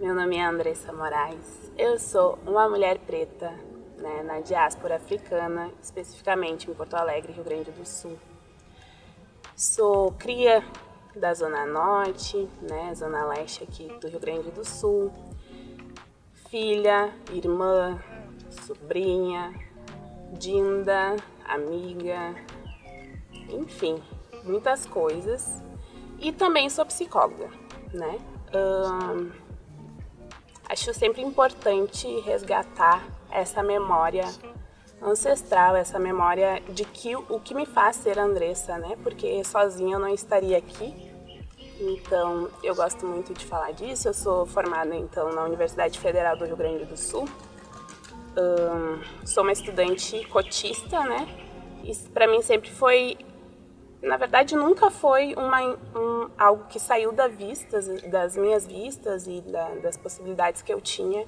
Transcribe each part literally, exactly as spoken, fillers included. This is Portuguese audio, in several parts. Meu nome é Andressa Moraes, eu sou uma mulher preta, né, na diáspora africana, especificamente em Porto Alegre, Rio Grande do Sul. Sou cria da Zona Norte, né, Zona Leste aqui do Rio Grande do Sul, filha, irmã, sobrinha, dinda, amiga, enfim, muitas coisas. E também sou psicóloga, né? Hum, acho sempre importante resgatar essa memória ancestral, essa memória de que o que me faz ser Andressa, né? Porque sozinha eu não estaria aqui. Então, eu gosto muito de falar disso. Eu sou formada, então, na Universidade Federal do Rio Grande do Sul. Hum, sou uma estudante cotista, né? Isso para mim sempre foi, na verdade, nunca foi uma, um, algo que saiu da vistas, das minhas vistas e da, das possibilidades que eu tinha,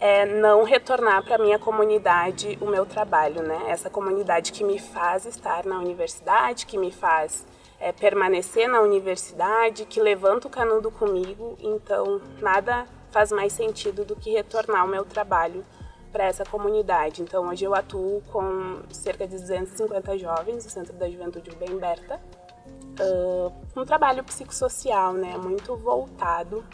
é não retornar para a minha comunidade o meu trabalho, né? Essa comunidade que me faz estar na universidade, que me faz é, permanecer na universidade, que levanta o canudo comigo. Então, nada faz mais sentido do que retornar o meu trabalho para essa comunidade. Então, hoje eu atuo com cerca de duzentos e cinquenta jovens do Centro da Juventude Bem Berta, uh, um trabalho psicossocial, né, muito voltado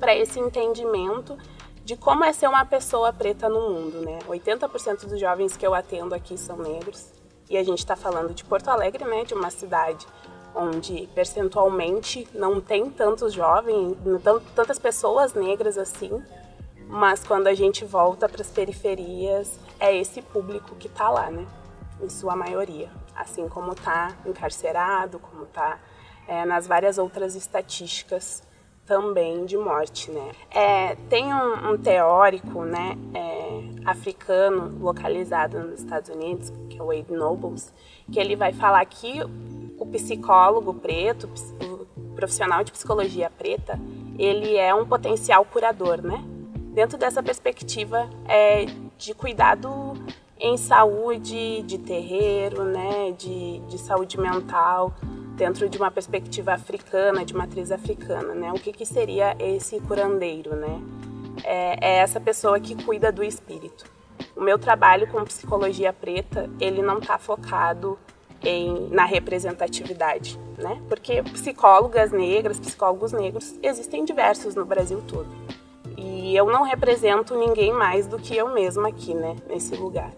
para esse entendimento de como é ser uma pessoa preta no mundo, né? oitenta por cento dos jovens que eu atendo aqui são negros, e a gente está falando de Porto Alegre, né, de uma cidade onde percentualmente não tem tantos jovens, tantas pessoas negras assim. Mas quando a gente volta para as periferias, é esse público que está lá, né? Em sua maioria. Assim como está encarcerado, como está é, nas várias outras estatísticas também de morte, né? É, tem um, um teórico, né, é, africano localizado nos Estados Unidos, que é o Wade Nobles, que ele vai falar que o psicólogo preto, o profissional de psicologia preta, ele é um potencial curador, né? Dentro dessa perspectiva é, de cuidado em saúde, de terreiro, né, de, de saúde mental, dentro de uma perspectiva africana, de matriz africana, né? O que, que seria esse curandeiro, né? É, é essa pessoa que cuida do espírito. O meu trabalho com psicologia preta, ele não está focado em, na representatividade, né? Porque psicólogas negras, psicólogos negros, existem diversos no Brasil todo. E eu não represento ninguém mais do que eu mesma aqui, né, nesse lugar.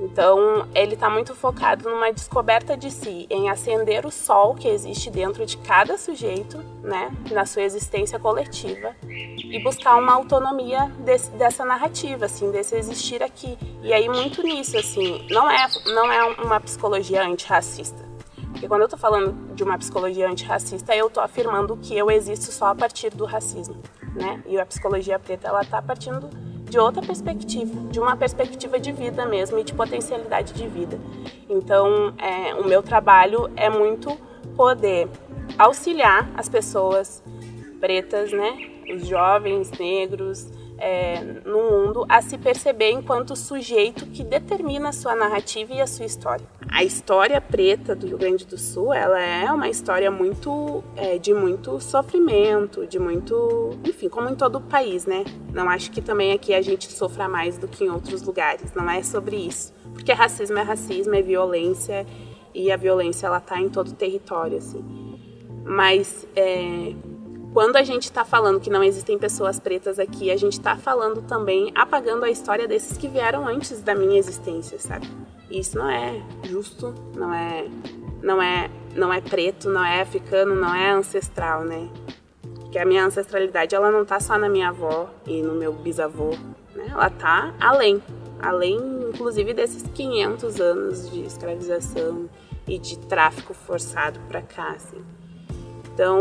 Então, ele está muito focado numa descoberta de si, em acender o sol que existe dentro de cada sujeito, né, na sua existência coletiva, e buscar uma autonomia desse, dessa narrativa, assim, desse existir aqui. E aí, muito nisso, assim, não é, não é uma psicologia antirracista. Porque quando eu estou falando de uma psicologia antirracista, eu estou afirmando que eu existo só a partir do racismo, né? E a psicologia preta, ela está partindo de outra perspectiva, de uma perspectiva de vida mesmo e de potencialidade de vida. Então, é, o meu trabalho é muito poder auxiliar as pessoas pretas, né? Os jovens negros é, no mundo a se perceber enquanto sujeito que determina a sua narrativa e a sua história. A história preta do Rio Grande do Sul, ela é uma história muito, é, de muito sofrimento, de muito, enfim, como em todo o país, né? Não acho que também aqui a gente sofra mais do que em outros lugares, não é sobre isso. Porque racismo é racismo, é violência, e a violência, ela tá em todo o território, assim. Mas, é, quando a gente tá falando que não existem pessoas pretas aqui, a gente tá falando também, apagando a história desses que vieram antes da minha existência, sabe? Isso não é justo, não é, não é, não é preto, não é africano, não é ancestral, né? Porque a minha ancestralidade, ela não tá só na minha avó e no meu bisavô, né? Ela tá além, além inclusive desses quinhentos anos de escravização e de tráfico forçado para cá, assim. Então,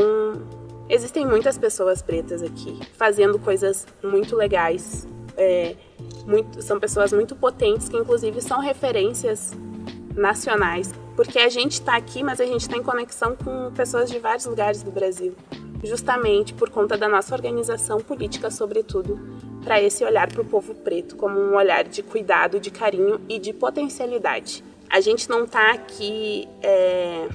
existem muitas pessoas pretas aqui, fazendo coisas muito legais, é, Muito, são pessoas muito potentes, que inclusive são referências nacionais, porque a gente está aqui, mas a gente está em conexão com pessoas de vários lugares do Brasil, justamente por conta da nossa organização política, sobretudo, para esse olhar para o povo preto, como um olhar de cuidado, de carinho e de potencialidade. A gente não está aqui é,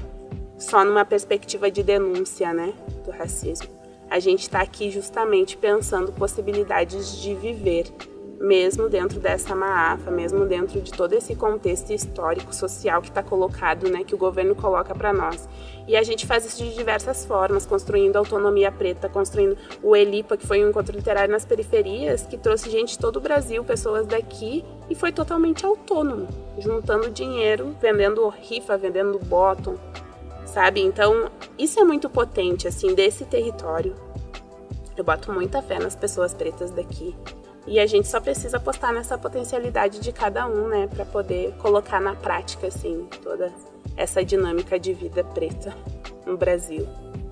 só numa perspectiva de denúncia, né, do racismo. A gente está aqui justamente pensando possibilidades de viver, mesmo dentro dessa maafa, mesmo dentro de todo esse contexto histórico, social que está colocado, né, que o governo coloca para nós. E a gente faz isso de diversas formas, construindo autonomia preta, construindo o Elipa, que foi um encontro literário nas periferias, que trouxe gente de todo o Brasil, pessoas daqui, e foi totalmente autônomo, juntando dinheiro, vendendo rifa, vendendo bottom, sabe? Então, isso é muito potente, assim, desse território. Eu boto muita fé nas pessoas pretas daqui. E a gente só precisa apostar nessa potencialidade de cada um, né, para poder colocar na prática, assim, toda essa dinâmica de vida preta no Brasil,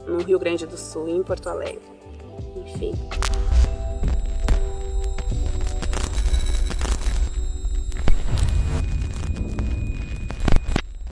no Rio Grande do Sul e em Porto Alegre. Enfim.